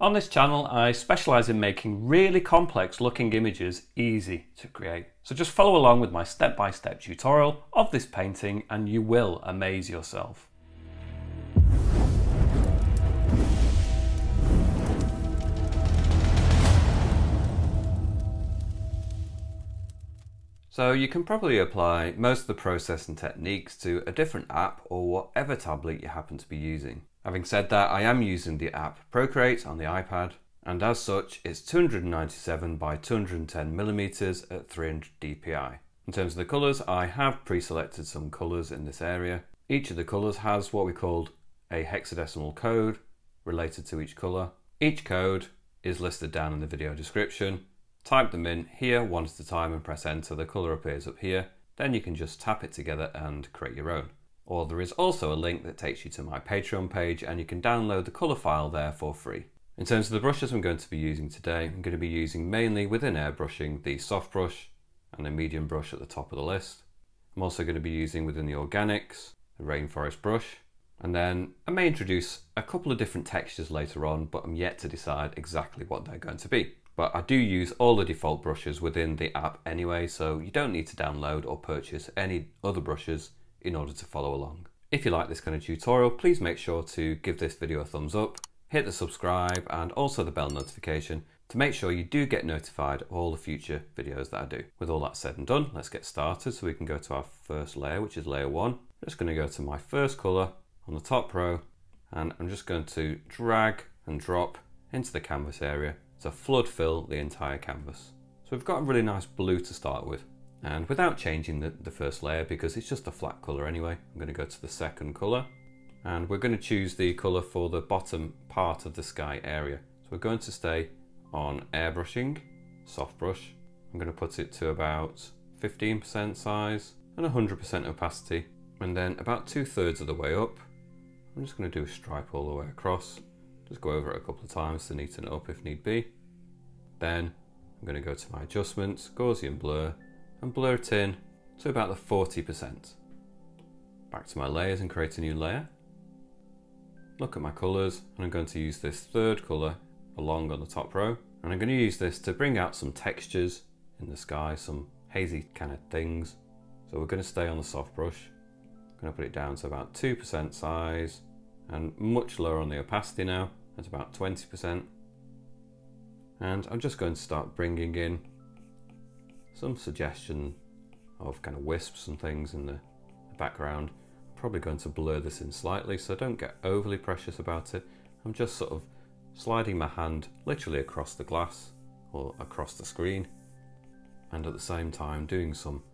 On this channel, I specialize in making really complex looking images easy to create. So just follow along with my step-by-step tutorial of this painting and you will amaze yourself. So you can probably apply most of the process and techniques to a different app or whatever tablet you happen to be using. Having said that, I am using the app Procreate on the iPad, and as such it's 297 by 210 millimeters at 300 dpi. In terms of the colors, I have pre-selected some colors in this area. Each of the colors has what we called a hexadecimal code related to each color. Each code is listed down in the video description. Type them in here one at a time and press enter. The colour appears up here. Then you can just tap it together and create your own. Or there is also a link that takes you to my Patreon page and you can download the colour file there for free. In terms of the brushes I'm going to be using today, I'm going to be using mainly within airbrushing the soft brush and the medium brush at the top of the list. I'm also going to be using within the organics, the rainforest brush, and then I may introduce a couple of different textures later on, but I'm yet to decide exactly what they're going to be. But I do use all the default brushes within the app anyway, so you don't need to download or purchase any other brushes in order to follow along. If you like this kind of tutorial, please make sure to give this video a thumbs up, hit the subscribe and also the bell notification to make sure you do get notified of all the future videos that I do. With all that said and done, let's get started. So we can go to our first layer, which is layer one. I'm just going to go to my first color on the top row and I'm just going to drag and drop into the canvas area to flood fill the entire canvas. So we've got a really nice blue to start with, and without changing the first layer because it's just a flat color anyway, I'm going to go to the second color and we're going to choose the color for the bottom part of the sky area. So we're going to stay on airbrushing, soft brush. I'm going to put it to about 15% size and 100% opacity, and then about 2/3 of the way up I'm just going to do a stripe all the way across. Just go over it a couple of times to neaten it up if need be. Then I'm going to go to my adjustments, Gaussian blur, and blur it in to about the 40%. Back to my layers and create a new layer. Look at my colours and I'm going to use this third colour along on the top row. And I'm going to use this to bring out some textures in the sky, some hazy kind of things. So we're going to stay on the soft brush. I'm going to put it down to about 2% size and much lower on the opacity now. At about 20%. And I'm just going to start bringing in some suggestion of kind of wisps and things in the background. I'm probably going to blur this in slightly, so don't get overly precious about it. I'm just sort of sliding my hand literally across the glass or across the screen, and at the same time doing some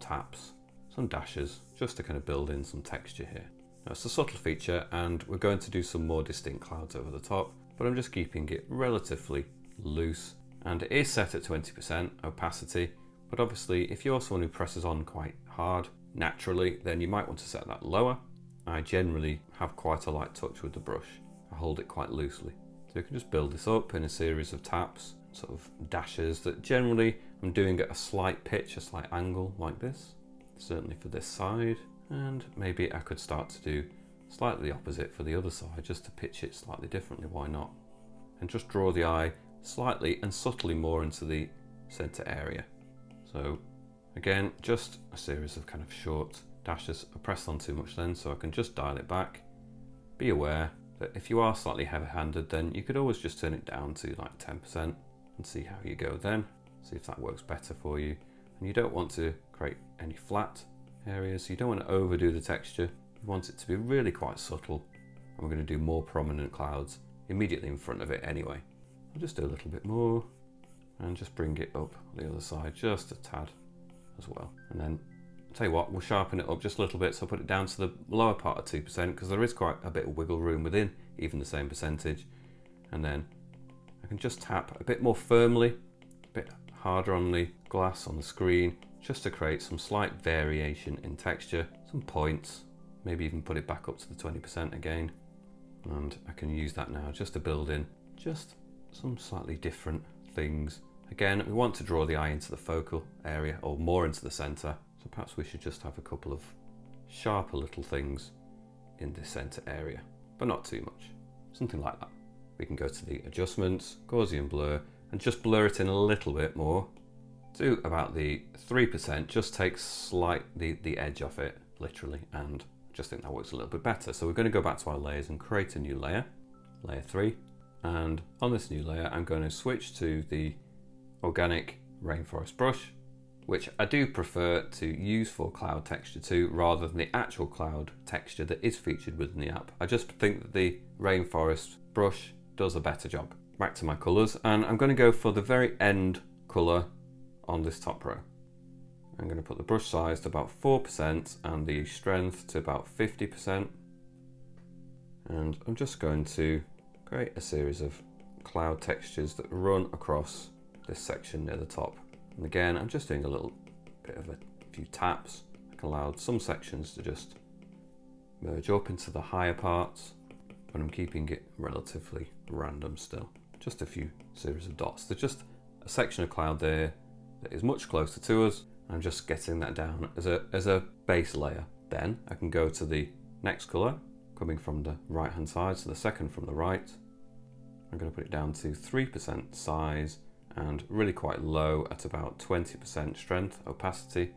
taps, some dashes, just to kind of build in some texture here. It's a subtle feature and we're going to do some more distinct clouds over the top, but I'm just keeping it relatively loose, and it is set at 20% opacity, but obviously if you're someone who presses on quite hard naturally, then you might want to set that lower. I generally have quite a light touch with the brush. I hold it quite loosely. So you can just build this up in a series of taps, sort of dashes that generally I'm doing at a slight pitch, a slight angle like this, certainly for this side. And maybe I could start to do slightly the opposite for the other side, just to pitch it slightly differently, why not? And just draw the eye slightly and subtly more into the center area. So again, just a series of kind of short dashes. I pressed on too much then, so I can just dial it back. Be aware that if you are slightly heavy-handed, then you could always just turn it down to like 10% and see how you go then. See if that works better for you. And you don't want to create any flat areas. You don't want to overdo the texture. You want it to be really quite subtle, and we're going to do more prominent clouds immediately in front of it anyway. I'll just do a little bit more and just bring it up the other side just a tad as well. And then I'll tell you what, we'll sharpen it up just a little bit, so I'll put it down to the lower part of 2% because there is quite a bit of wiggle room within even the same percentage. And then I can just tap a bit more firmly, a bit harder on the glass on the screen, just to create some slight variation in texture, some points, maybe even put it back up to the 20% again. And I can use that now just to build in just some slightly different things. Again, we want to draw the eye into the focal area or more into the center. So perhaps we should just have a couple of sharper little things in this center area, but not too much, something like that. we can go to the adjustments, Gaussian blur, and just blur it in a little bit more to about the 3%, just take the edge off it, literally, and I just think that works a little bit better. So we're going to go back to our layers and create a new layer, layer 3, and on this new layer I'm going to switch to the Organic Rainforest brush, which I do prefer to use for cloud texture too, rather than the actual cloud texture that is featured within the app. I just think that the Rainforest brush does a better job. Back to my colours, and I'm going to go for the very end colour on this top row. I'm going to put the brush size to about 4% and the strength to about 50%. And I'm just going to create a series of cloud textures that run across this section near the top. And again, I'm just doing a little bit of a few taps. I can allow some sections to just merge up into the higher parts, but I'm keeping it relatively random still. Just a few series of dots. There's just a section of cloud there that is much closer to us. I'm just getting that down as a base layer. Then I can go to the next color, coming from the right hand side, so the second from the right. I'm going to put it down to 3% size, and really quite low at about 20% strength, opacity.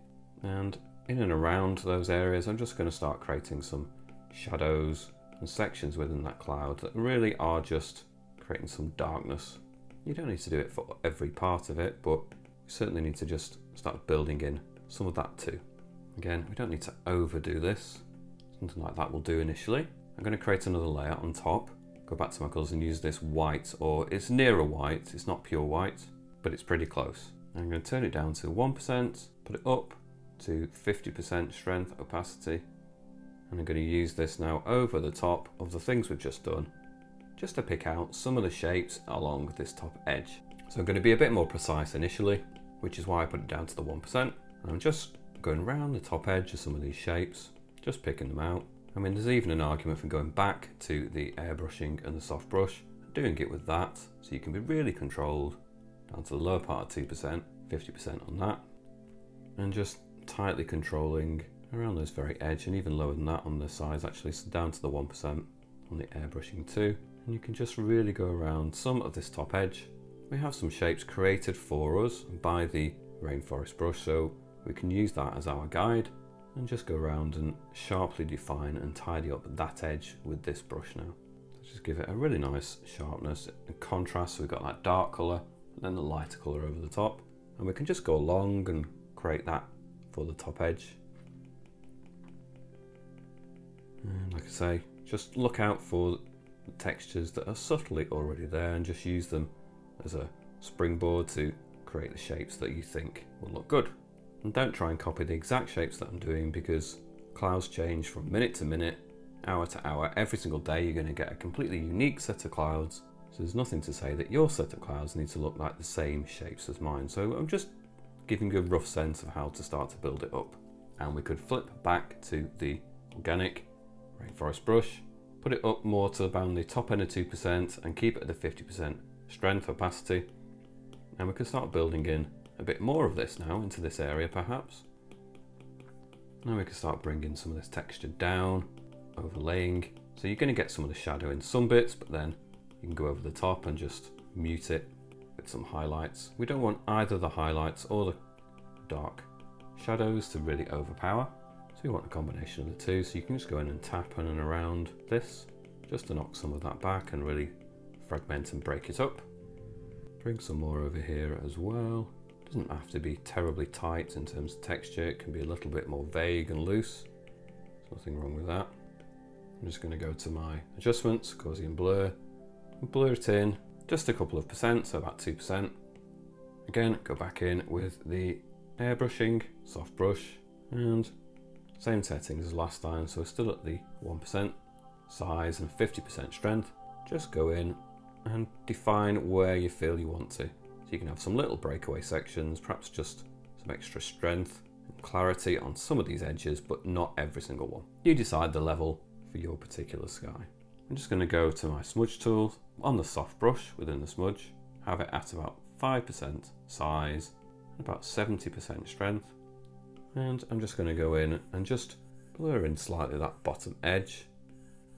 And in and around those areas, I'm just going to start creating some shadows and sections within that cloud that really are just creating some darkness. You don't need to do it for every part of it, but you certainly need to just start building in some of that too. Again, we don't need to overdo this. Something like that will do initially. I'm going to create another layer on top. Go back to my colours and use this white, or it's near a white, it's not pure white, but it's pretty close. I'm going to turn it down to 1%, put it up to 50% strength, opacity, and I'm going to use this now over the top of the things we've just done, just to pick out some of the shapes along this top edge. So I'm going to be a bit more precise initially, which is why I put it down to the 1%. And I'm just going around the top edge of some of these shapes, just picking them out. I mean, there's even an argument for going back to the airbrushing and the soft brush, doing it with that, so you can be really controlled, down to the lower part of 2%, 50% on that, and just tightly controlling around this very edge, and even lower than that on the sides actually, so down to the 1% on the airbrushing too. And you can just really go around some of this top edge. We have some shapes created for us by the Rainforest brush, so we can use that as our guide, and just go around and sharply define and tidy up that edge with this brush now. So just give it a really nice sharpness and contrast, so we've got that dark colour and then the lighter colour over the top, and we can just go along and create that for the top edge. And like I say, just look out for the textures that are subtly already there and just use them as a springboard to create the shapes that you think will look good. And don't try and copy the exact shapes that I'm doing, because clouds change from minute to minute, hour to hour. Every single day you're going to get a completely unique set of clouds, so there's nothing to say that your set of clouds need to look like the same shapes as mine. So I'm just giving you a rough sense of how to start to build it up. And we could flip back to the Organic Rainforest brush, put it up more to about the top end of 2% and keep it at the 50% strength, opacity, and we can start building in a bit more of this now into this area perhaps. Now we can start bringing some of this texture down, overlaying. So you're going to get some of the shadow in some bits, but then you can go over the top and just mute it with some highlights. We don't want either the highlights or the dark shadows to really overpower, so we want a combination of the two. So you can just go in and tap on and around this just to knock some of that back and really fragment and break it up. Bring some more over here as well. Doesn't have to be terribly tight in terms of texture, it can be a little bit more vague and loose. There's nothing wrong with that. I'm just going to go to my adjustments, Gaussian blur, and blur it in just a couple of percent, so about 2%. Again, go back in with the airbrushing, soft brush, and same settings as last time, so we're still at the 1% size and 50% strength. Just go in and define where you feel you want to. You can have some little breakaway sections, perhaps just some extra strength and clarity on some of these edges, but not every single one. You decide the level for your particular sky. I'm just going to go to my smudge tool on the soft brush within the smudge, have it at about 5% size and about 70% strength. And I'm just going to go in and just blur in slightly that bottom edge,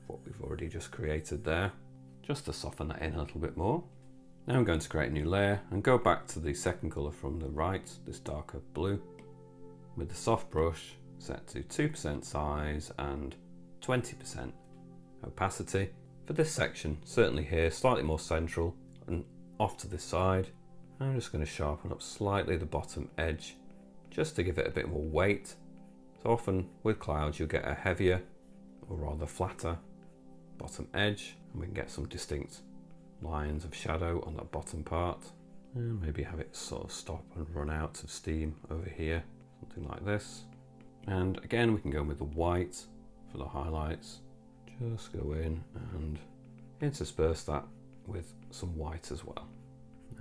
what we've already just created there. just to soften that in a little bit more. Now I'm going to create a new layer and go back to the second colour from the right, this darker blue, with the soft brush set to 2% size and 20% opacity. For this section, certainly here, slightly more central and off to this side. I'm just going to sharpen up slightly the bottom edge just to give it a bit more weight. So often with clouds you'll get a heavier, or rather flatter, bottom edge, and we can get some distinct lines of shadow on that bottom part, and maybe have it sort of stop and run out of steam over here, something like this. And again we can go in with the white for the highlights, just go in and intersperse that with some white as well.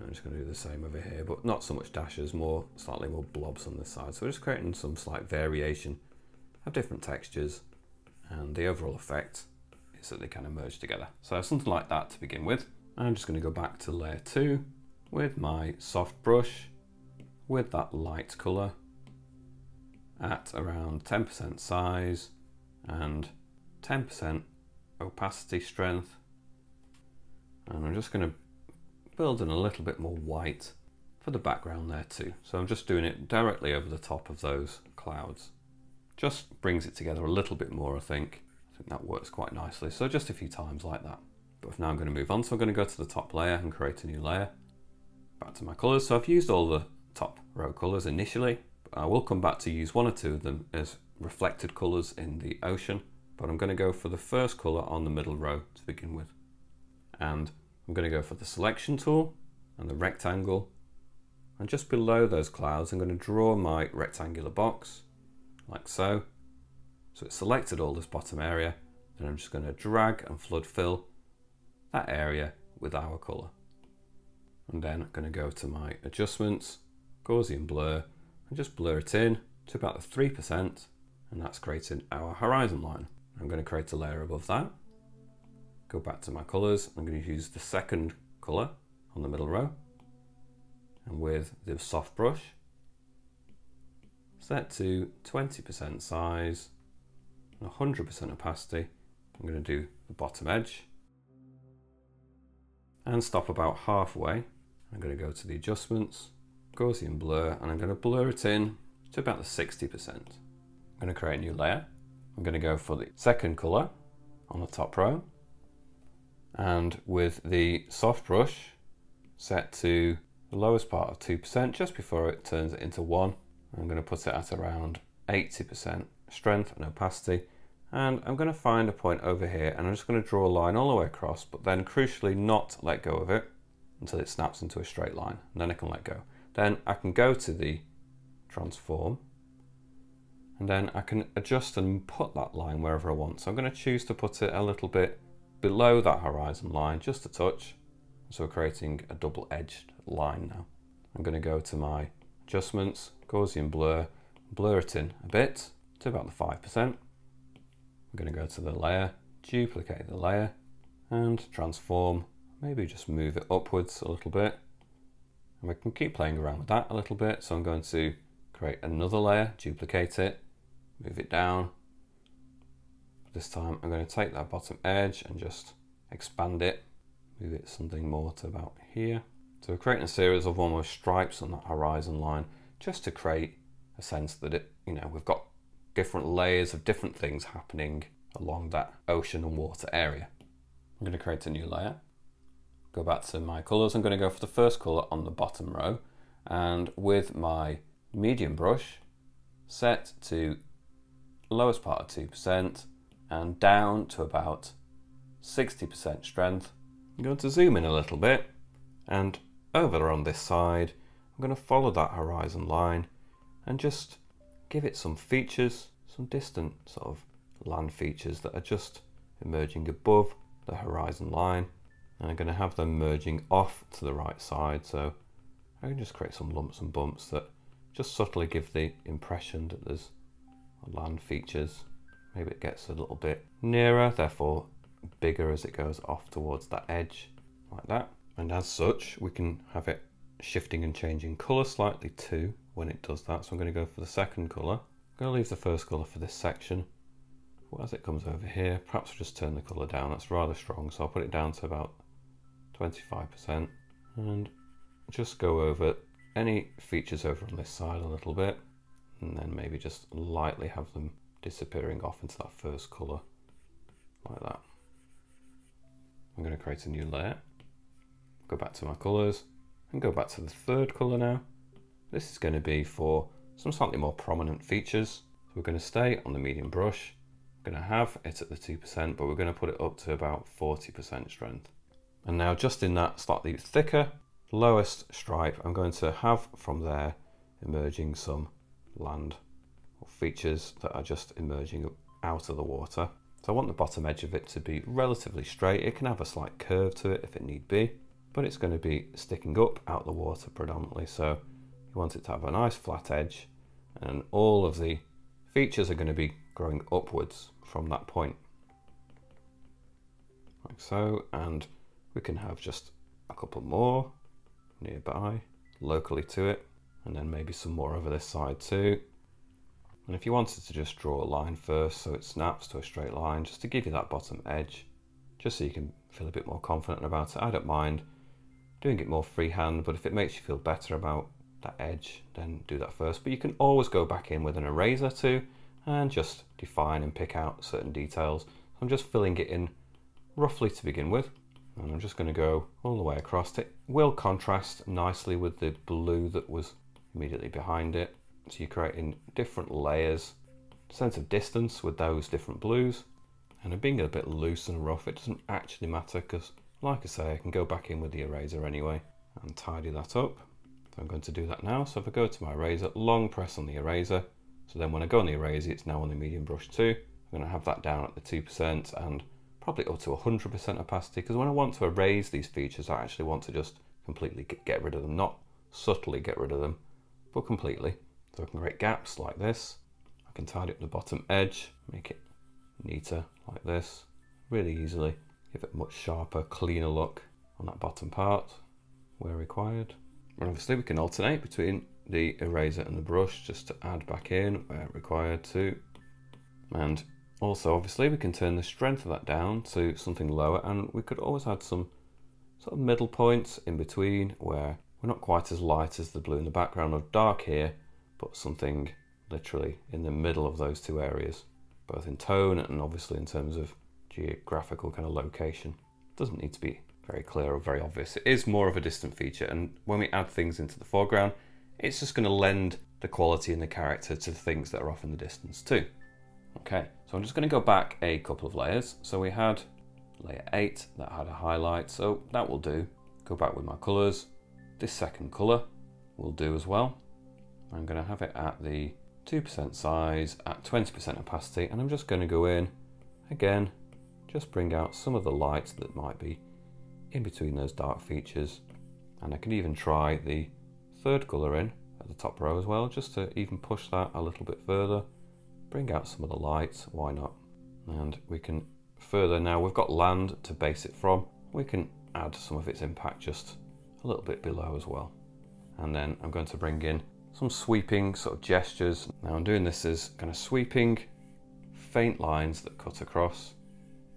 I'm just going to do the same over here, but not so much dashes, more slightly more blobs on this side. So we're just creating some slight variation of different textures, and the overall effect is that they kind of merge together. So something like that to begin with. I'm just going to go back to layer 2 with my soft brush with that light colour at around 10% size and 10% opacity strength, and I'm just going to build in a little bit more white for the background there too. So I'm just doing it directly over the top of those clouds. Just brings it together a little bit more, I think. I think that works quite nicely. So just a few times like that. But now I'm going to move on. So I'm going to go to the top layer and create a new layer. Back to my colours. So I've used all the top row colours initially. I will come back to use one or two of them as reflected colours in the ocean. But I'm going to go for the first colour on the middle row to begin with. And I'm going to go for the selection tool and the rectangle, and just below those clouds I'm going to draw my rectangular box like so. So it's selected all this bottom area, and I'm just going to drag and flood fill that area with our colour. And then I'm going to go to my adjustments, Gaussian blur, and just blur it in to about the 3%, and that's creating our horizon line. I'm going to create a layer above that. Go back to my colours. I'm going to use the second colour on the middle row, and with the soft brush set to 20% size and 100% opacity, I'm going to do the bottom edge and stop about halfway. I'm going to go to the adjustments, Gaussian blur, and I'm going to blur it in to about the 60%. I'm going to create a new layer. I'm going to go for the second colour on the top row, and with the soft brush set to the lowest part of 2%, just before it turns it into 1, I'm going to put it at around 80% strength and opacity, and I'm going to find a point over here, and I'm just going to draw a line all the way across, but then crucially not let go of it until it snaps into a straight line, and then I can let go. Then I can go to the transform, and then I can adjust and put that line wherever I want. So I'm going to choose to put it a little bit below that horizon line, just a touch, so we're creating a double-edged line now. I'm going to go to my adjustments, Gaussian blur, blur it in a bit to about the 5%. I'm going to go to the layer, duplicate the layer and transform, maybe just move it upwards a little bit, and we can keep playing around with that a little bit. So I'm going to create another layer, duplicate it, move it down. This time I'm going to take that bottom edge and just expand it, move it something more to about here. So we're creating a series of almost stripes on that horizon line, just to create a sense that it, you know, we've got different layers of different things happening along that ocean and water area. I'm going to create a new layer, go back to my colours. I'm going to go for the first colour on the bottom row, and with my medium brush set to lowest part of 2%, and down to about 60% strength. I'm going to zoom in a little bit, and over on this side I'm going to follow that horizon line and just give it some features, some distant sort of land features that are just emerging above the horizon line, and I'm going to have them merging off to the right side, so I can just create some lumps and bumps that just subtly give the impression that there's land features. Maybe it gets a little bit nearer, therefore bigger as it goes off towards that edge, like that. And as such, we can have it shifting and changing colour slightly too when it does that. So I'm going to go for the second colour. I'm going to leave the first colour for this section. Well, as it comes over here, perhaps we'll just turn the colour down. That's rather strong, so I'll put it down to about 25% and just go over any features over on this side a little bit, and then maybe just lightly have them disappearing off into that first colour, like that. I'm going to create a new layer, go back to my colours, and go back to the third colour now. This is going to be for some slightly more prominent features. So we're going to stay on the medium brush, I'm going to have it at the 2%, but we're going to put it up to about 40% strength. And now just in that slightly thicker, lowest stripe, I'm going to have from there emerging some land or features that are just emerging out of the water. So I want the bottom edge of it to be relatively straight. It can have a slight curve to it if it need be, but it's going to be sticking up out the water predominantly. So you want it to have a nice flat edge, and all of the features are going to be growing upwards from that point, like so. And we can have just a couple more nearby, locally to it, and then maybe some more over this side too. And if you wanted to just draw a line first so it snaps to a straight line, just to give you that bottom edge, just so you can feel a bit more confident about it. I don't mind doing it more freehand, but if it makes you feel better about that edge, then do that first. But you can always go back in with an eraser too and just define and pick out certain details. I'm just filling it in roughly to begin with, and I'm just going to go all the way across. It will contrast nicely with the blue that was immediately behind it. So you're creating different layers, sense of distance with those different blues. And being a bit loose and rough, it doesn't actually matter, because like I say, I can go back in with the eraser anyway and tidy that up. So I'm going to do that now. So if I go to my eraser, long press on the eraser. So then when I go on the eraser, it's now on the medium brush too. I'm going to have that down at the 2% and probably up to 100% opacity, because when I want to erase these features, I actually want to just completely get rid of them, not subtly get rid of them, but completely. So I can create gaps like this. I can tidy up the bottom edge, make it neater like this, really easily. Give it a much sharper, cleaner look on that bottom part where required. And obviously we can alternate between the eraser and the brush just to add back in where required too. And also obviously we can turn the strength of that down to something lower, and we could always add some sort of middle points in between where we're not quite as light as the blue in the background or dark here, but something literally in the middle of those two areas, both in tone and obviously in terms of geographical kind of location. It doesn't need to be very clear or very obvious. It is more of a distant feature, and when we add things into the foreground, it's just going to lend the quality and the character to the things that are off in the distance too. Okay, so I'm just going to go back a couple of layers. So we had layer 8 that had a highlight, so that will do. Go back with my colours. This second colour will do as well. I'm going to have it at the 2% size, at 20% opacity, and I'm just going to go in again, just bring out some of the lights that might be in between those dark features. And I can even try the third colour in at the top row as well, just to even push that a little bit further, bring out some of the lights, why not? And we can further, now we've got land to base it from, we can add some of its impact just a little bit below as well. And then I'm going to bring in some sweeping sort of gestures. Now I'm doing this as kind of sweeping faint lines that cut across,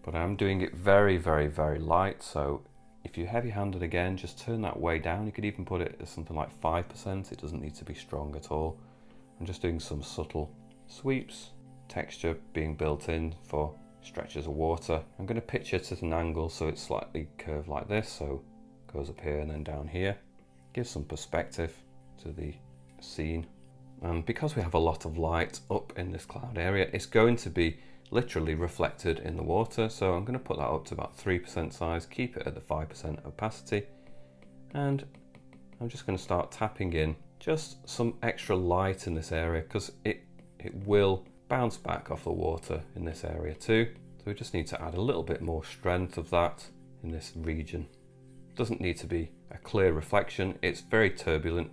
but I'm doing it very, very, very light. So if you're heavy-handed again, just turn that way down. You could even put it as something like 5%. It doesn't need to be strong at all. I'm just doing some subtle sweeps, texture being built in for stretches of water. I'm going to pitch it at an angle so it's slightly curved like this. So it goes up here and then down here. Gives some perspective to the scene. And because we have a lot of light up in this cloud area, it's going to be literally reflected in the water. So I'm going to put that up to about 3% size, keep it at the 5% opacity, and I'm just going to start tapping in just some extra light in this area, because it will bounce back off the water in this area too. So we just need to add a little bit more strength of that in this region. It doesn't need to be a clear reflection. It's very turbulent,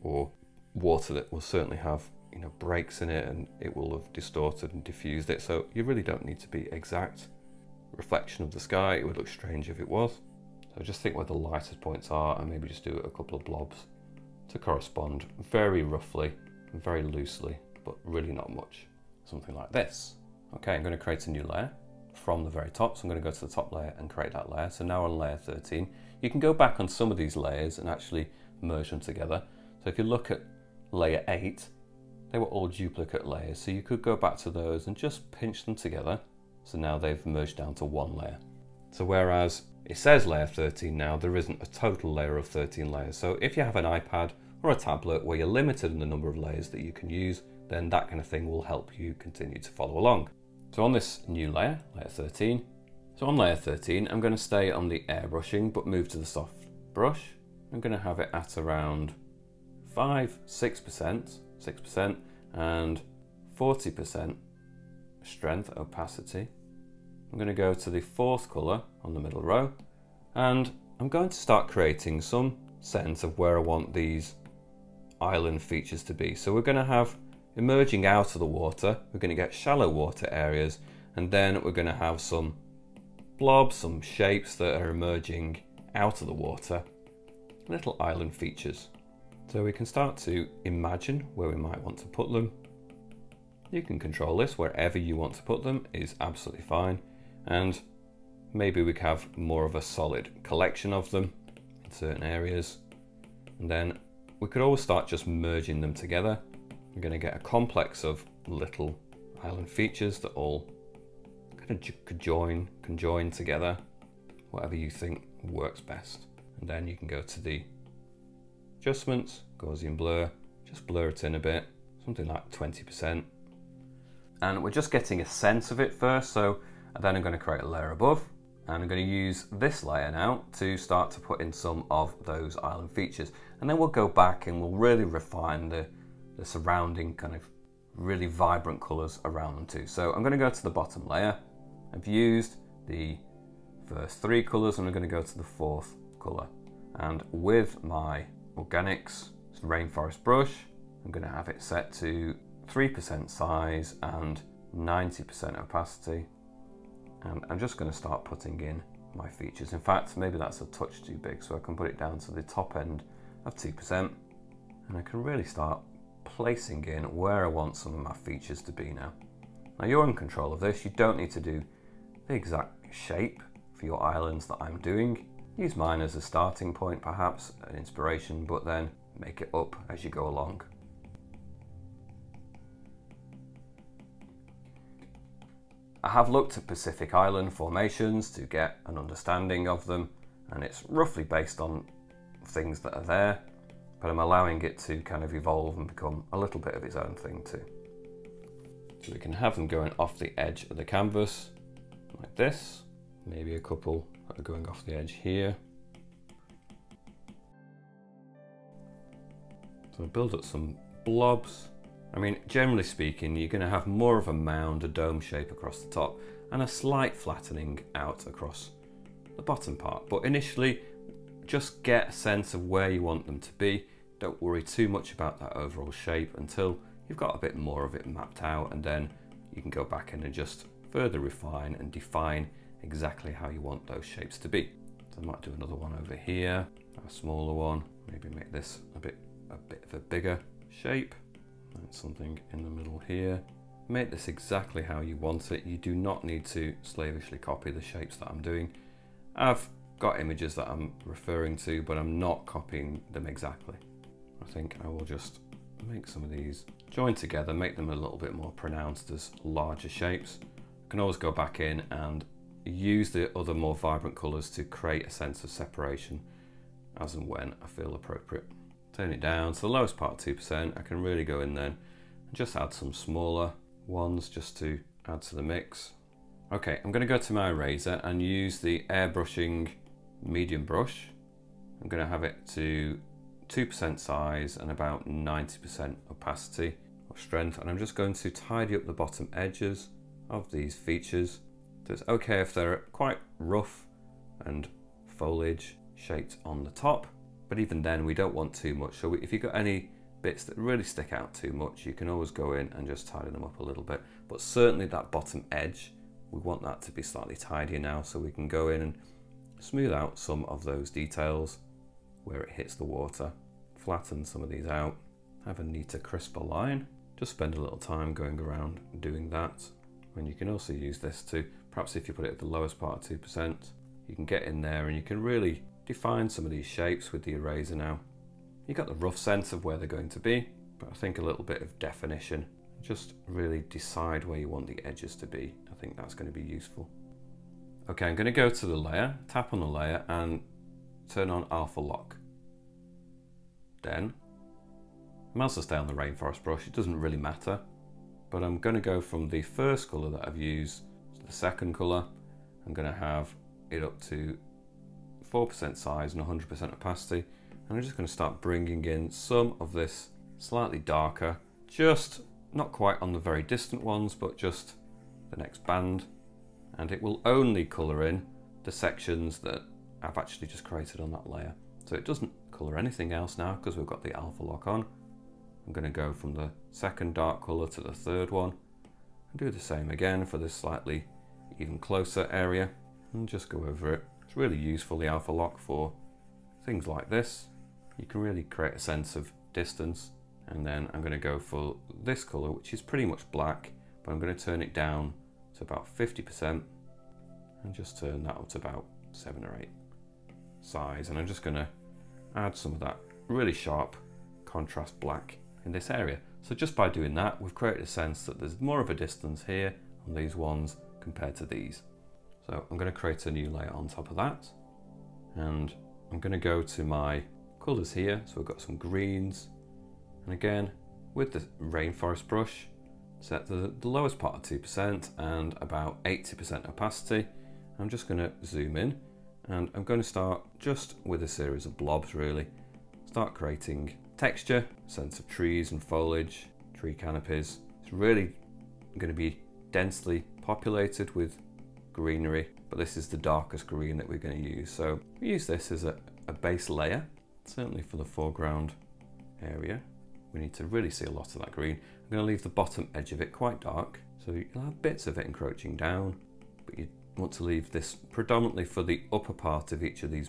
or water that will certainly have, you know, breaks in it, and it will have distorted and diffused it. So you really don't need to be exact reflection of the sky. It would look strange if it was. So just think where the lightest points are, and maybe just do a couple of blobs to correspond very roughly, very loosely, but really not much. Something like this. Okay, I'm going to create a new layer from the very top. So I'm going to go to the top layer and create that layer. So now on layer 13, you can go back on some of these layers and actually merge them together. So if you look at layer 8, they were all duplicate layers. So you could go back to those and just pinch them together. So now they've merged down to one layer. So whereas it says layer 13 now, there isn't a total layer of 13 layers. So if you have an iPad or a tablet where you're limited in the number of layers that you can use, then that kind of thing will help you continue to follow along. So on this new layer, layer 13, so on layer 13, I'm going to stay on the airbrushing, but move to the soft brush. I'm going to have it at around 6% and 40% strength, opacity. I'm going to go to the fourth color on the middle row, and I'm going to start creating some sense of where I want these island features to be. So we're going to have emerging out of the water, we're going to get shallow water areas, and then we're going to have some blobs, some shapes that are emerging out of the water, little island features. So we can start to imagine where we might want to put them. You can control this, wherever you want to put them is absolutely fine. And maybe we can have more of a solid collection of them in certain areas. And then we could always start just merging them together. We're going to get a complex of little island features that all kind of conjoin together, whatever you think works best. And then you can go to the adjustments, Gaussian blur, just blur it in a bit, something like 20%. And we're just getting a sense of it first. So then I'm going to create a layer above, and I'm going to use this layer now to start to put in some of those island features. And then we'll go back and we'll really refine the surrounding kind of really vibrant colors around them too. So I'm going to go to the bottom layer. I've used the first three colors, and I'm going to go to the fourth color. And with my Organics rainforest brush, I'm going to have it set to 3% size and 90% opacity. And I'm just going to start putting in my features. In fact, maybe that's a touch too big, so I can put it down to the top end of 2%. And I can really start placing in where I want some of my features to be now. Now you're in control of this. You don't need to do the exact shape for your islands that I'm doing. Use mine as a starting point, perhaps an inspiration, but then make it up as you go along. I have looked at Pacific Island formations to get an understanding of them, and it's roughly based on things that are there, but I'm allowing it to kind of evolve and become a little bit of its own thing too. So we can have them going off the edge of the canvas like this, maybe a couple that are going off the edge here. So I build up some blobs. I mean, generally speaking, you're going to have more of a mound, a dome shape across the top, and a slight flattening out across the bottom part. But initially, just get a sense of where you want them to be. Don't worry too much about that overall shape until you've got a bit more of it mapped out, and then you can go back in and just further refine and define exactly how you want those shapes to be. So I might do another one over here, a smaller one, maybe make this a bit of a bigger shape. And something in the middle here. Make this exactly how you want it. You do not need to slavishly copy the shapes that I'm doing. I've got images that I'm referring to, but I'm not copying them exactly. I think I will just make some of these join together, make them a little bit more pronounced as larger shapes. I can always go back in and use the other more vibrant colors to create a sense of separation as and when I feel appropriate. Turn it down to the lowest part, 2%. I can really go in then and just add some smaller ones just to add to the mix. Okay, I'm going to go to my eraser and use the airbrushing medium brush. I'm going to have it to 2% size and about 90% opacity or strength. And I'm just going to tidy up the bottom edges of these features. So it's okay if they're quite rough and foliage shaped on the top. But even then, we don't want too much. So if you've got any bits that really stick out too much, you can always go in and just tidy them up a little bit. But certainly that bottom edge, we want that to be slightly tidier now, so we can go in and smooth out some of those details where it hits the water, flatten some of these out, have a neater, crisper line. Just spend a little time going around doing that. And you can also use this to, perhaps if you put it at the lowest part of 2%, you can get in there and you can really define some of these shapes with the eraser now. You've got the rough sense of where they're going to be, but I think a little bit of definition, just really decide where you want the edges to be. I think that's going to be useful. Okay, I'm going to go to the layer, tap on the layer and turn on alpha lock. Then I'm also staying on the rainforest brush, it doesn't really matter, but I'm going to go from the first colour that I've used to the second colour. I'm going to have it up to 4% size and 100% opacity, and I'm just going to start bringing in some of this slightly darker, just not quite on the very distant ones, but just the next band, and it will only colour in the sections that I've actually just created on that layer. So it doesn't colour anything else now because we've got the alpha lock on. I'm going to go from the second dark colour to the third one and do the same again for this slightly even closer area and just go over it. It's really useful, the alpha lock, for things like this. You can really create a sense of distance. And then I'm going to go for this colour, which is pretty much black, but I'm going to turn it down to about 50% and just turn that up to about 7 or 8 size. And I'm just going to add some of that really sharp contrast black in this area. So just by doing that, we've created a sense that there's more of a distance here on these ones compared to these. So I'm going to create a new layer on top of that, and I'm going to go to my colours here. So we've got some greens, and again with the rainforest brush, set the lowest part of 2% and about 80% opacity. I'm just going to zoom in, and I'm going to start just with a series of blobs, really start creating texture, sense of trees and foliage, tree canopies. It's really going to be densely populated with greenery, but this is the darkest green that we're going to use. So we use this as a base layer, certainly for the foreground area. We need to really see a lot of that green. I'm going to leave the bottom edge of it quite dark, so you'll have bits of it encroaching down, but you want to leave this predominantly for the upper part of each of these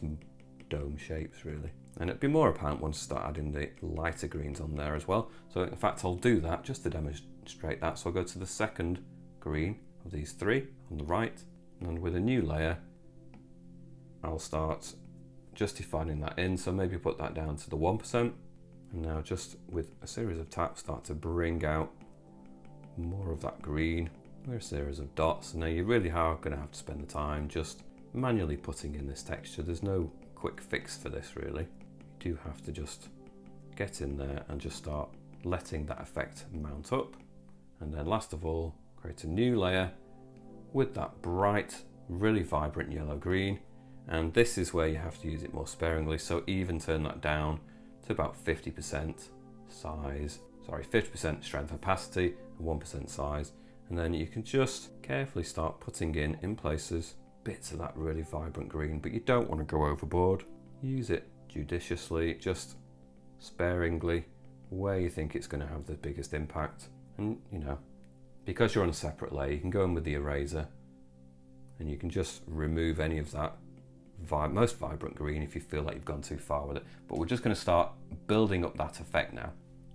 dome shapes, really. And it'd be more apparent once you start adding the lighter greens on there as well. So in fact, I'll do that just to demonstrate that. So I'll go to the second green of these three on the right, and with a new layer, I'll start just defining that in. So maybe put that down to the 1%. And now just with a series of taps, start to bring out more of that green. We're a series of dots. Now you really are going to have to spend the time just manually putting in this texture. There's no quick fix for this, really. You do have to just get in there and just start letting that effect mount up. And then last of all, create a new layer with that bright, really vibrant yellow green. And this is where you have to use it more sparingly. So even turn that down to about 50% size, sorry, 50% strength opacity and 1% size. And then you can just carefully start putting in places bits of that really vibrant green, but you don't want to go overboard. Use it judiciously, just sparingly, where you think it's going to have the biggest impact. And you know, because you're on a separate layer, you can go in with the eraser and you can just remove any of that most vibrant green if you feel like you've gone too far with it. But we're just going to start building up that effect now.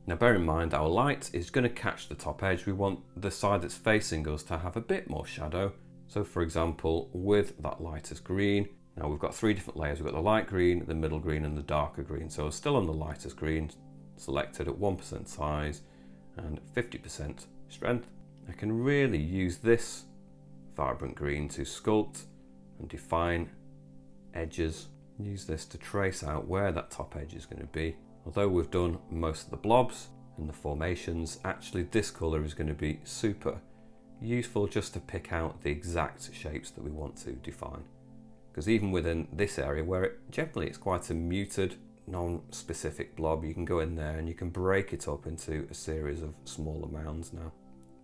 Now bear in mind, our light is going to catch the top edge. We want the side that's facing us to have a bit more shadow. So for example, with that lightest green, now we've got three different layers. We've got the light green, the middle green, and the darker green. So still on the lightest green, selected at 1% size and 50% strength. I can really use this vibrant green to sculpt and define edges. Use this to trace out where that top edge is going to be. Although we've done most of the blobs and the formations, actually this colour is going to be super useful just to pick out the exact shapes that we want to define. Because even within this area where generally it's quite a muted, non-specific blob, you can go in there and you can break it up into a series of smaller mounds now.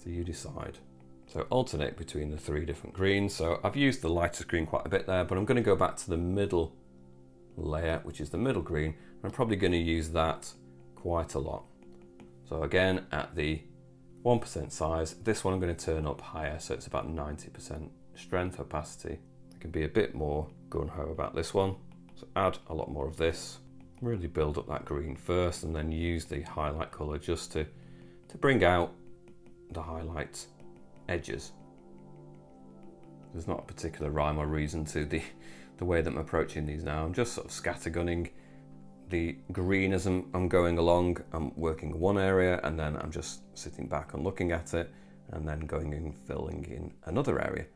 So you decide. So alternate between the three different greens. So I've used the lightest green quite a bit there, but I'm going to go back to the middle layer, which is the middle green. And I'm probably going to use that quite a lot. So again, at the 1% size, this one I'm going to turn up higher. So it's about 90% strength opacity. I can be a bit more gung-ho about this one. So add a lot more of this, really build up that green first, and then use the highlight color just to bring out the highlight edges. There's not a particular rhyme or reason to the way that I'm approaching these now. I'm just sort of scattergunning the green as I'm going along. I'm working one area and then I'm just sitting back and looking at it and then going and filling in another area.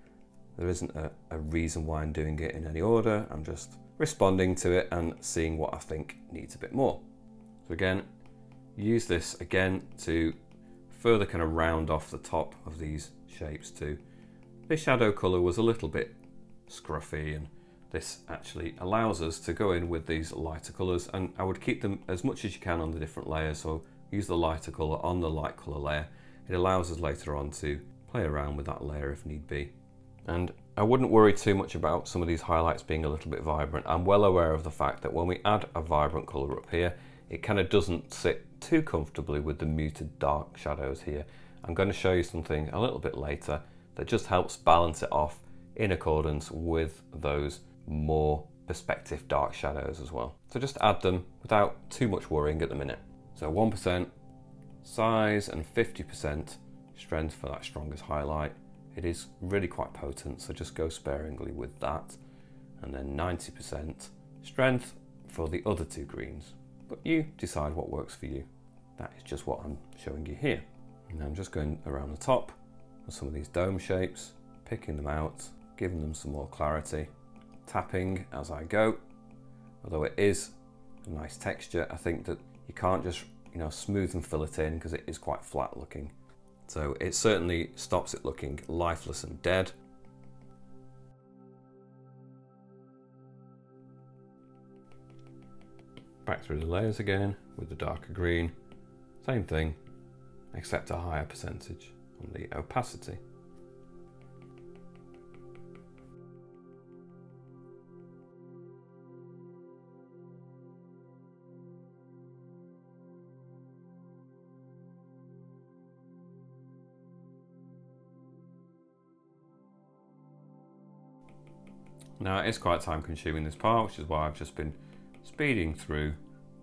There isn't a reason why I'm doing it in any order. I'm just responding to it and seeing what I think needs a bit more. So again, use this again to further kind of round off the top of these shapes too. The shadow color was a little bit scruffy, and this actually allows us to go in with these lighter colors, and I would keep them as much as you can on the different layers. So use the lighter color on the light color layer. It allows us later on to play around with that layer if need be. And I wouldn't worry too much about some of these highlights being a little bit vibrant. I'm well aware of the fact that when we add a vibrant color up here, it kind of doesn't sit too comfortably with the muted dark shadows here. I'm going to show you something a little bit later that just helps balance it off in accordance with those more perspective dark shadows as well. So just add them without too much worrying at the minute. So 1% size and 50% strength for that strongest highlight. It is really quite potent, so just go sparingly with that. And then 90% strength for the other two greens. But you decide what works for you. That is just what I'm showing you here. And I'm just going around the top with some of these dome shapes, picking them out, giving them some more clarity, tapping as I go. Although it is a nice texture, I think that you can't just, you know, smooth and fill it in because it is quite flat looking. So it certainly stops it looking lifeless and dead. Back through the layers again with the darker green. Same thing, except a higher percentage on the opacity. Now it's quite time consuming, this part, which is why I've just been speeding through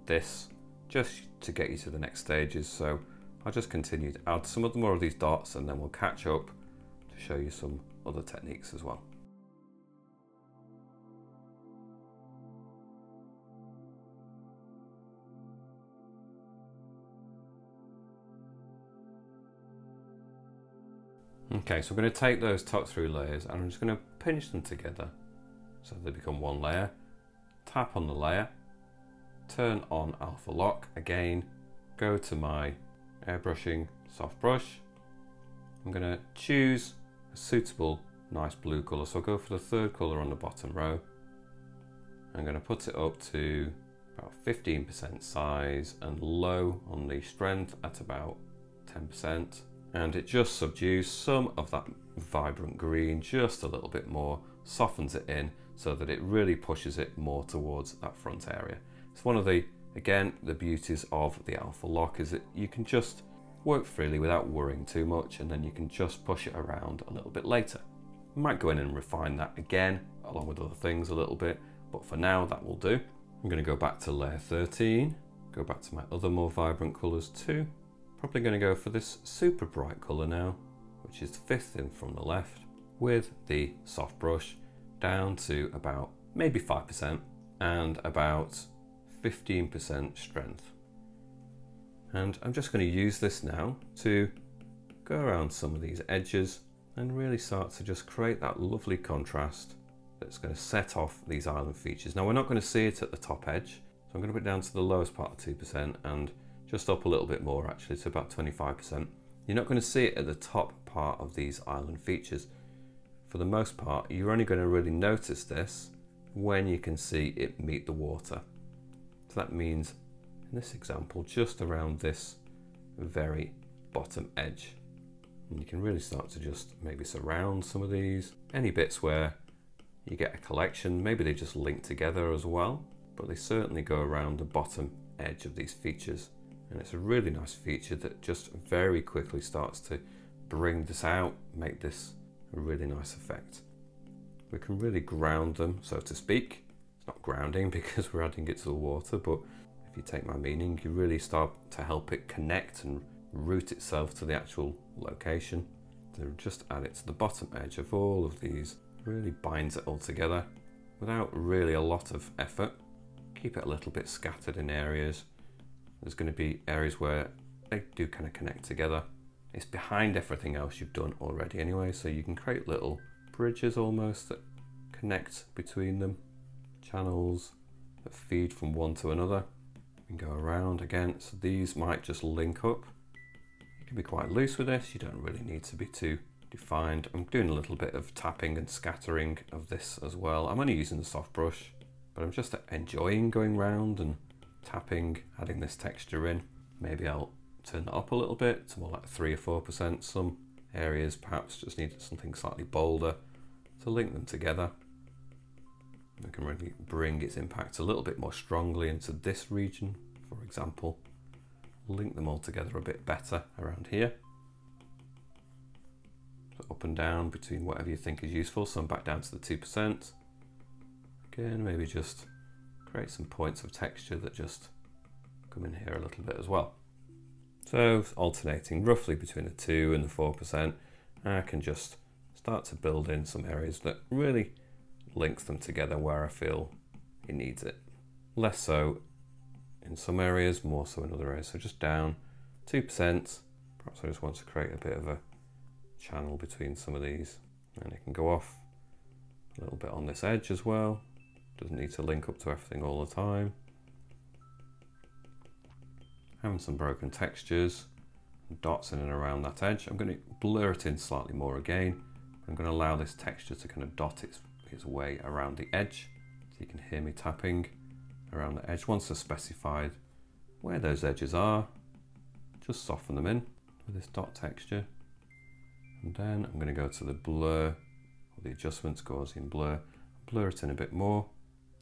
this just to get you to the next stages. So I'll just continue to add some of the more of these dots and then we'll catch up to show you some other techniques as well. Okay, so I'm going to take those top three layers and I'm just going to pinch them together so they become one layer. Tap on the layer, turn on alpha lock again, go to my airbrushing soft brush. I'm going to choose a suitable nice blue colour, so I'll go for the third colour on the bottom row. I'm going to put it up to about 15% size and low on the strength at about 10%, and it just subdues some of that vibrant green just a little bit more, softens it in so that it really pushes it more towards that front area. It's one of the, again, the beauties of the alpha lock is that you can just work freely without worrying too much, and then you can just push it around a little bit later. I might go in and refine that again along with other things a little bit, but for now that will do. I'm going to go back to layer 13, go back to my other more vibrant colours too. Probably going to go for this super bright colour now, which is fifth in from the left, with the soft brush down to about maybe 5% and about 15% strength. And I'm just going to use this now to go around some of these edges and really start to just create that lovely contrast that's going to set off these island features. Now we're not going to see it at the top edge, so I'm going to put it down to the lowest part of 2% and just up a little bit more actually to about 25%. You're not going to see it at the top part of these island features. For the most part, you're only going to really notice this when you can see it meet the water. So that means, in this example, just around this very bottom edge. And you can really start to just maybe surround some of these. Any bits where you get a collection, maybe they just link together as well, but they certainly go around the bottom edge of these features. And it's a really nice feature that just very quickly starts to bring this out, make this a really nice effect. We can really ground them, so to speak. It's not grounding because we're adding it to the water, but if you take my meaning, you really start to help it connect and root itself to the actual location. So just add it to the bottom edge of all of these really binds it all together without really a lot of effort. Keep it a little bit scattered in areas. There's going to be areas where they do kind of connect together. It's behind everything else you've done already anyway, so you can create little bridges almost that connect between them, channels that feed from one to another, and go around again. So these might just link up. You can be quite loose with this, you don't really need to be too defined. I'm doing a little bit of tapping and scattering of this as well. I'm only using the soft brush, but I'm just enjoying going round and tapping, adding this texture in. Maybe I'll turn that up a little bit to more like 3 or 4%. Some areas perhaps just needed something slightly bolder to link them together. We can really bring its impact a little bit more strongly into this region, for example. Link them all together a bit better around here. So up and down between whatever you think is useful. So I'm back down to the 2%. Again, maybe just create some points of texture that just come in here a little bit as well. So alternating roughly between the 2 and the 4%, I can just start to build in some areas that really links them together where I feel it needs it. Less so in some areas, more so in other areas. So just down 2%. Perhaps I just want to create a bit of a channel between some of these. And it can go off a little bit on this edge as well. Doesn't need to link up to everything all the time. Having some broken textures, dots in and around that edge. I'm going to blur it in slightly more again. I'm going to allow this texture to kind of dot its way around the edge. So you can hear me tapping around the edge. Once I've specified where those edges are, just soften them in with this dot texture. And then I'm going to go to the blur, or the adjustments, Gaussian blur. Blur it in a bit more.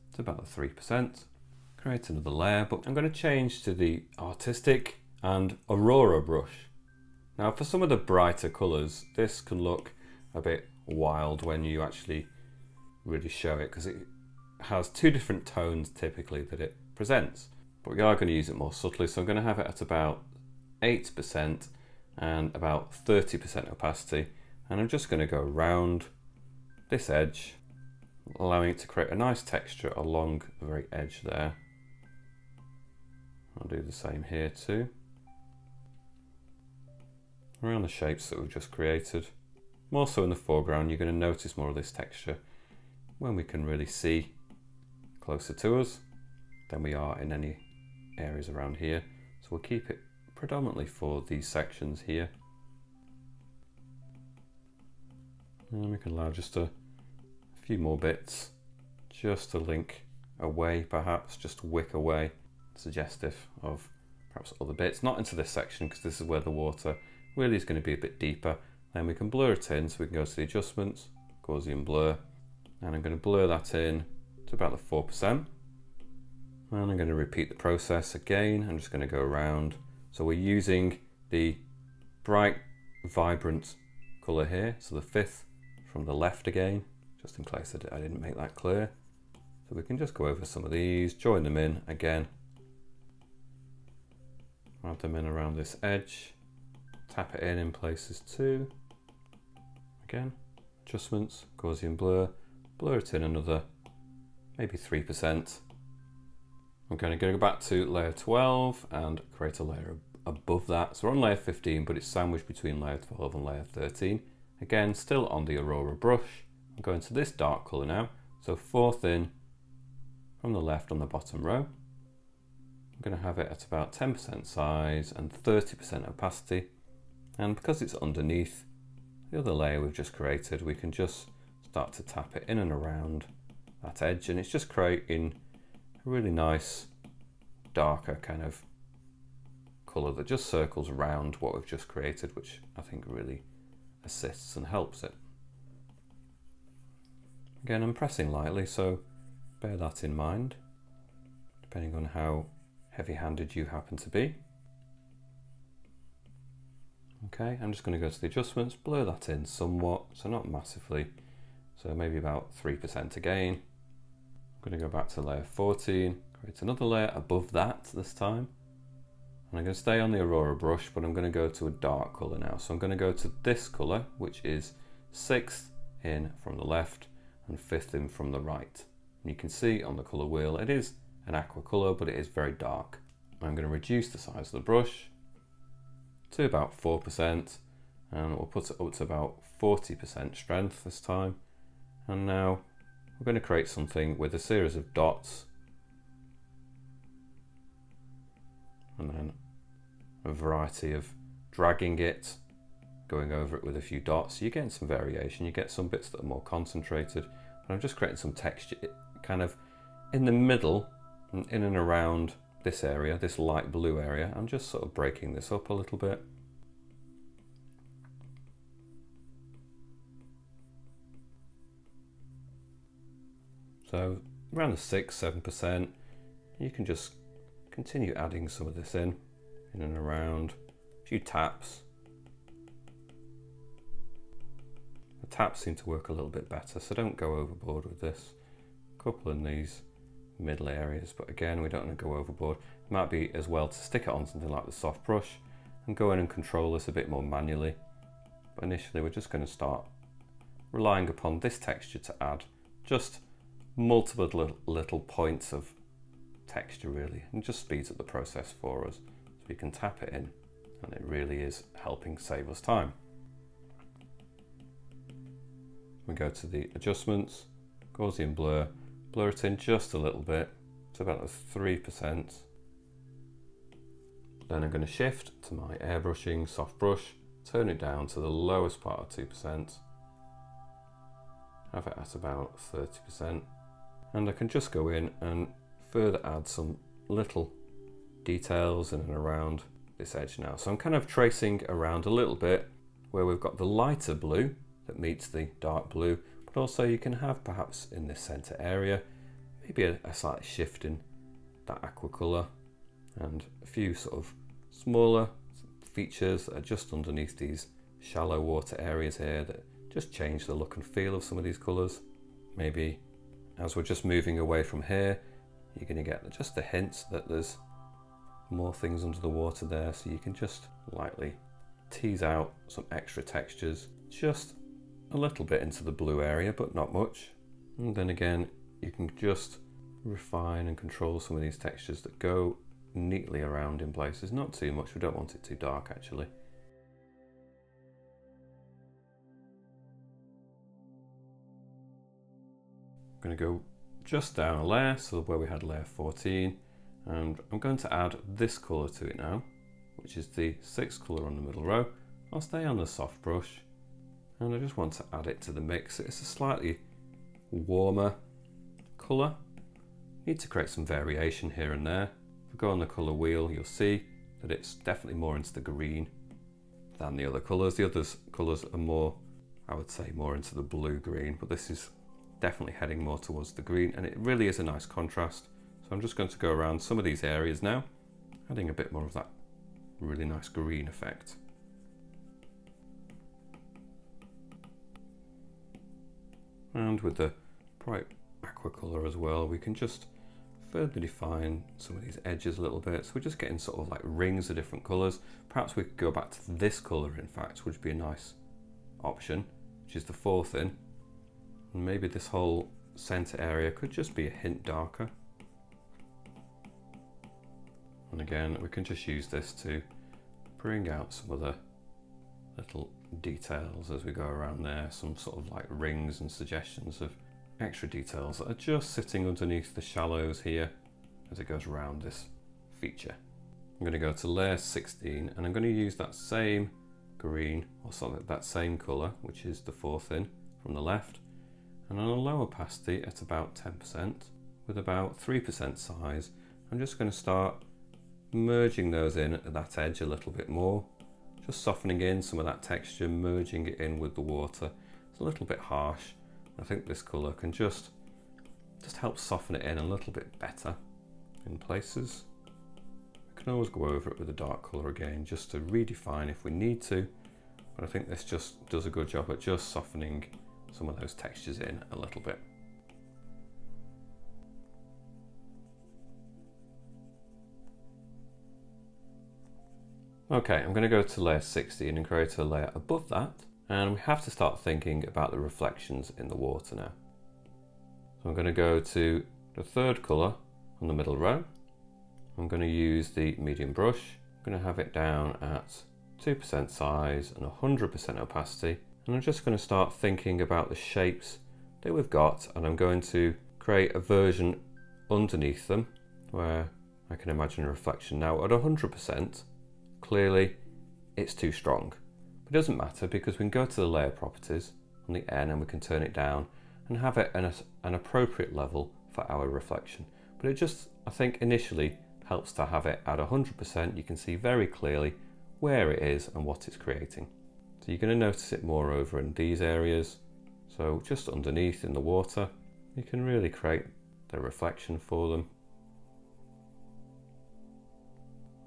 It's about the 3%. Create another layer, but I'm going to change to the artistic and Aurora brush. Now for some of the brighter colours, this can look a bit wild when you actually really show it, because it has two different tones typically that it presents. But we are going to use it more subtly, so I'm going to have it at about 8% and about 30% opacity. And I'm just going to go around this edge, allowing it to create a nice texture along the very edge there. I'll do the same here too. Around the shapes that we've just created. More so in the foreground, you're going to notice more of this texture when we can really see closer to us than we are in any areas around here. So we'll keep it predominantly for these sections here. And we can allow just a few more bits just to link away, perhaps just wick away, suggestive of perhaps other bits, not into this section because this is where the water really is going to be a bit deeper. Then we can blur it in, so we can go to the adjustments, Gaussian blur, and I'm going to blur that in to about the 4%. And I'm going to repeat the process again. I'm just going to go around. So we're using the bright, vibrant color here, so the 5th from the left again, just in case I didn't make that clear. So we can just go over some of these, join them in again. Add them in around this edge, tap it in places too. Again, adjustments, Gaussian blur, blur it in another maybe 3%. I'm going to go back to layer 12 and create a layer above that. So we're on layer 15, but it's sandwiched between layer 12 and layer 13. Again, still on the Aurora brush. I'm going to this dark color now. So 4th in from the left on the bottom row. I'm going to have it at about 10% size and 30% opacity. And because it's underneath the other layer we've just created, we can just start to tap it in and around that edge. And it's just creating a really nice, darker kind of color that just circles around what we've just created, which I think really assists and helps it. Again, I'm pressing lightly, so bear that in mind, depending on how heavy-handed you happen to be. Okay, I'm just going to go to the adjustments, blur that in somewhat, so not massively, so maybe about 3% again. I'm going to go back to layer 14, create another layer above that this time, and I'm going to stay on the Aurora brush, but I'm going to go to a dark color now. So I'm going to go to this color, which is 6th in from the left, and fifth in from the right. And you can see on the color wheel, it is an aqua color, but it is very dark. I'm going to reduce the size of the brush to about 4%, and we'll put it up to about 40% strength this time. And now we're going to create something with a series of dots and then a variety of dragging it, going over it with a few dots. You're getting some variation, you get some bits that are more concentrated, and I'm just creating some texture kind of in the middle and in and around this area, this light blue area. I'm just sort of breaking this up a little bit. So around the 6-7%, you can just continue adding some of this in and around, a few taps. The taps seem to work a little bit better, so don't go overboard with this. A couple in these middle areas, but again, we don't want to go overboard. It might be as well to stick it on something like the soft brush and go in and control this a bit more manually. But initially, we're just going to start relying upon this texture to add just multiple little points of texture really, and just speeds up the process for us. So we can tap it in, and it really is helping save us time. We go to the adjustments, Gaussian blur, blur it in just a little bit to about 3%. Then I'm going to shift to my airbrushing soft brush, turn it down to the lowest part of 2%, have it at about 30%. And I can just go in and further add some little details in and around this edge now. So I'm kind of tracing around a little bit where we've got the lighter blue that meets the dark blue, but also you can have perhaps in this center area, maybe a slight shift in that aqua color and a few sort of smaller features that are just underneath these shallow water areas here that just change the look and feel of some of these colors. Maybe as we're just moving away from here, you're going to get just the hints that there's more things under the water there, so you can just lightly tease out some extra textures, just a little bit into the blue area, but not much. And then again, you can just refine and control some of these textures that go neatly around in places, not too much, we don't want it too dark actually. I'm going to go just down a layer, so where we had layer 14, and I'm going to add this colour to it now, which is the 6th colour on the middle row. I'll stay on the soft brush, and I just want to add it to the mix. It's a slightly warmer colour. Need to create some variation here and there. If we go on the colour wheel, you'll see that it's definitely more into the green than the other colours. The other colours are more, I would say, more into the blue-green, but this is definitely heading more towards the green, and it really is a nice contrast. So I'm just going to go around some of these areas now, adding a bit more of that really nice green effect. And with the bright aqua color as well, we can just further define some of these edges a little bit. So we're just getting sort of like rings of different colors. Perhaps we could go back to this color, in fact, which would be a nice option, which is the 4th in. And maybe this whole center area could just be a hint darker. And again, we can just use this to bring out some other little details as we go around there, some sort of like rings and suggestions of extra details that are just sitting underneath the shallows here as it goes around this feature. I'm going to go to layer 16, and I'm going to use that same green, or sort of that same color, which is the 4th in from the left, and on a low opacity at about 10% with about 3% size. I'm just going to start merging those in at that edge a little bit more, just softening in some of that texture, merging it in with the water. It's a little bit harsh. I think this color can just help soften it in a little bit better in places. We can always go over it with a dark color again just to redefine if we need to, but I think this just does a good job at just softening some of those textures in a little bit. Okay, I'm going to go to layer 16 and create a layer above that, and we have to start thinking about the reflections in the water now. So I'm going to go to the third colour on the middle row. I'm going to use the medium brush. I'm going to have it down at 2% size and 100% opacity. And I'm just going to start thinking about the shapes that we've got, and I'm going to create a version underneath them where I can imagine a reflection. Now at 100%, clearly it's too strong. It doesn't matter because we can go to the layer properties on the end and we can turn it down and have it at an appropriate level for our reflection. But it just, I think initially, helps to have it at 100%. You can see very clearly where it is and what it's creating. So you're going to notice it more over in these areas. So just underneath in the water, you can really create the reflection for them.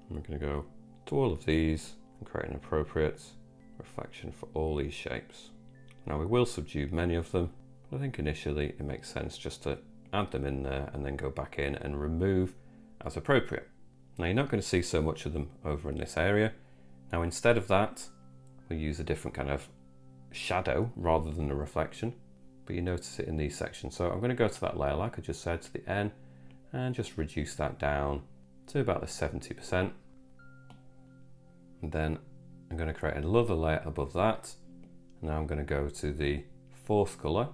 And we're going to go to all of these and create an appropriate reflection for all these shapes. Now we will subdue many of them, but I think initially it makes sense just to add them in there and then go back in and remove as appropriate. Now you're not going to see so much of them over in this area. Now instead of that, we'll use a different kind of shadow rather than a reflection, but you notice it in these sections. So I'm going to go to that layer, like I just said, to the end, and just reduce that down to about the 70%. And then I'm going to create another layer above that. Now I'm going to go to the fourth colour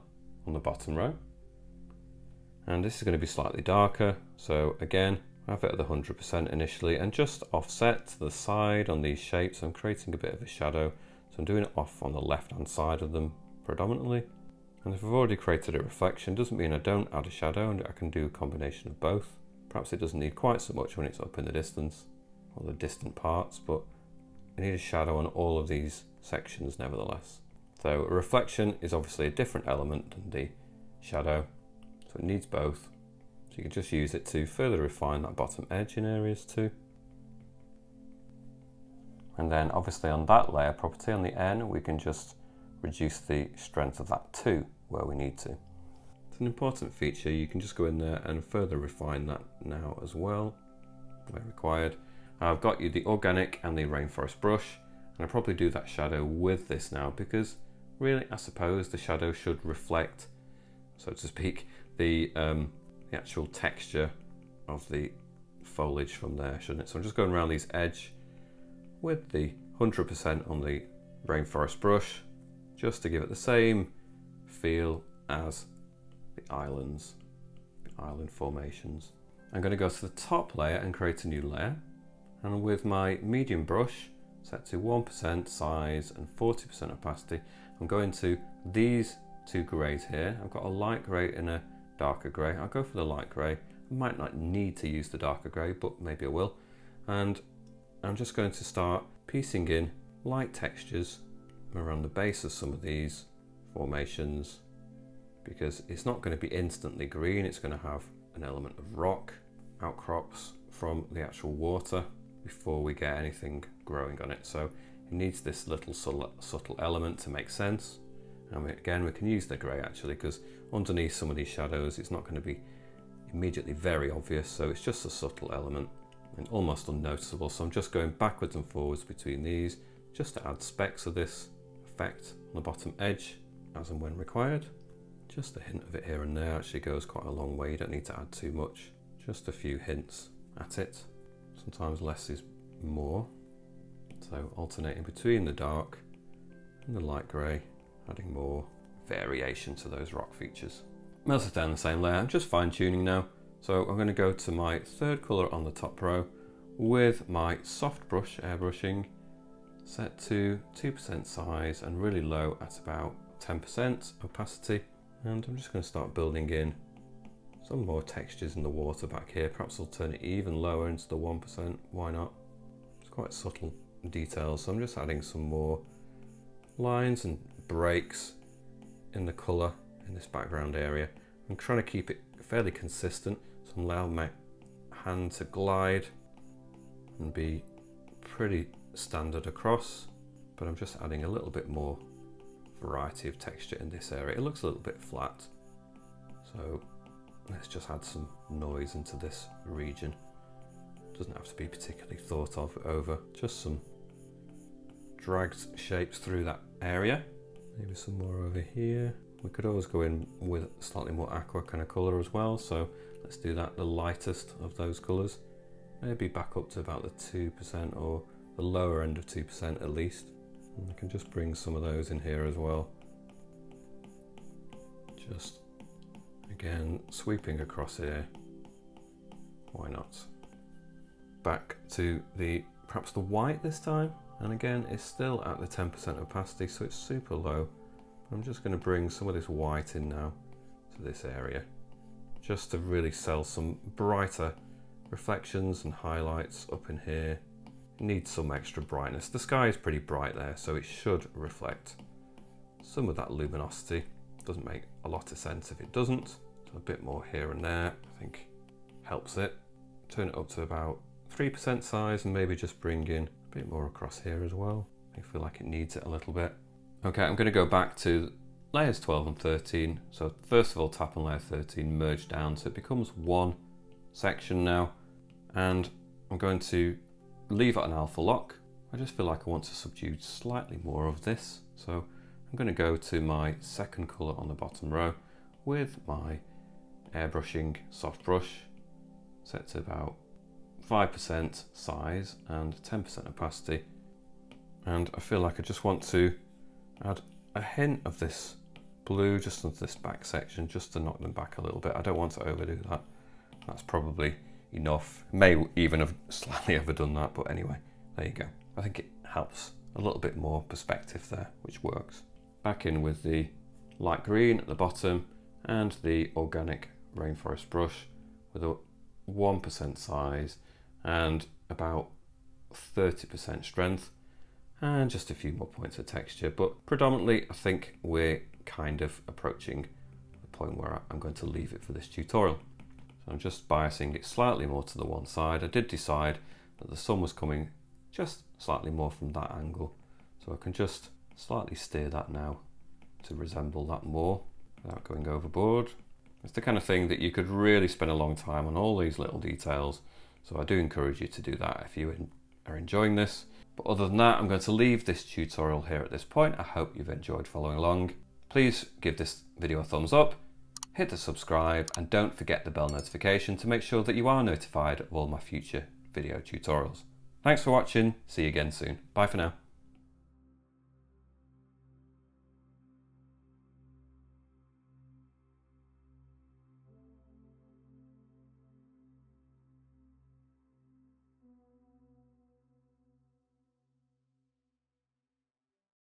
on the bottom row. And this is going to be slightly darker. So again, have it at the 100% initially and just offset to the side on these shapes. I'm creating a bit of a shadow. So I'm doing it off on the left-hand side of them predominantly. And if I've already created a reflection, doesn't mean I don't add a shadow, and I can do a combination of both. Perhaps it doesn't need quite so much when it's up in the distance or the distant parts, but I need a shadow on all of these sections nevertheless. So a reflection is obviously a different element than the shadow, so it needs both. So you can just use it to further refine that bottom edge in areas too. And then obviously on that layer property on the end, we can just reduce the strength of that too where we need to. It's an important feature. You can just go in there and further refine that now as well where required. I've got you the organic and the rainforest brush, and I probably do that shadow with this now because really I suppose the shadow should reflect, so to speak, the actual texture of the foliage from there, shouldn't it? So I'm just going around these edge with the 100% on the rainforest brush just to give it the same feel as the island formations. I'm going to go to the top layer and create a new layer. And with my medium brush set to 1% size and 40% opacity, I'm going to these two greys here. I've got a light grey and a darker grey. I'll go for the light grey. I might not need to use the darker grey, but maybe I will. And I'm just going to start piecing in light textures around the base of some of these formations, because it's not going to be instantly green. It's going to have an element of rock outcrops from the actual water before we get anything growing on it. So it needs this little subtle element to make sense. And we can use the grey actually, because underneath some of these shadows, it's not going to be immediately very obvious. So it's just a subtle element and almost unnoticeable. So I'm just going backwards and forwards between these just to add specks of this effect on the bottom edge as and when required. Just a hint of it here and there actually goes quite a long way. You don't need to add too much, just a few hints at it. Sometimes less is more. So alternating between the dark and the light grey, adding more variation to those rock features. I'm also down the same layer. I'm just fine tuning now. So I'm going to go to my third colour on the top row with my soft brush airbrushing set to 2% size and really low at about 10% opacity. And I'm just going to start building in some more textures in the water back here. Perhaps I'll turn it even lower into the 1%, why not? It's quite subtle details, so I'm just adding some more lines and breaks in the colour in this background area. I'm trying to keep it fairly consistent, so I'm allowing my hand to glide and be pretty standard across, but I'm just adding a little bit more variety of texture in this area. It looks a little bit flat, so let's just add some noise into this region. Doesn't have to be particularly thought of over. Just some dragged shapes through that area. Maybe some more over here. We could always go in with slightly more aqua kind of color as well, so let's do that, the lightest of those colors, maybe back up to about the 2% or the lower end of 2% at least. And I can just bring some of those in here as well, just again sweeping across here, why not. Back to the perhaps the white this time, and again it's still at the 10% opacity, so it's super low. I'm just going to bring some of this white in now to this area, just to really sell some brighter reflections and highlights up in here. It needs some extra brightness. The sky is pretty bright there, so it should reflect some of that luminosity. Doesn't make a lot of sense if it doesn't. So a bit more here and there, I think helps it. Turn it up to about 3% size and maybe just bring in a bit more across here as well. I feel like it needs it a little bit. Okay, I'm going to go back to layers 12 and 13. So first of all, tap on layer 13, merge down, so it becomes one section now. And I'm going to leave it an alpha lock. I just feel like I want to subdue slightly more of this. So I'm going to go to my second color on the bottom row with my airbrushing soft brush, set to about 5% size and 10% opacity. And I feel like I just want to add a hint of this blue just onto this back section, just to knock them back a little bit. I don't want to overdo that. That's probably enough. May even have slightly overdone that, but anyway, there you go. I think it helps a little bit more perspective there, which works. Back in with the light green at the bottom and the organic rainforest brush with a 1% size and about 30% strength. And just a few more points of texture, but predominantly I think we're kind of approaching the point where I'm going to leave it for this tutorial. So I'm just biasing it slightly more to the one side. I did decide that the sun was coming just slightly more from that angle, so I can just slightly steer that now to resemble that more without going overboard. It's the kind of thing that you could really spend a long time on, all these little details, so I do encourage you to do that if you are enjoying this. But other than that, I'm going to leave this tutorial here at this point. I hope you've enjoyed following along. Please give this video a thumbs up, hit the subscribe, and don't forget the bell notification to make sure that you are notified of all my future video tutorials. Thanks for watching. See you again soon. Bye for now.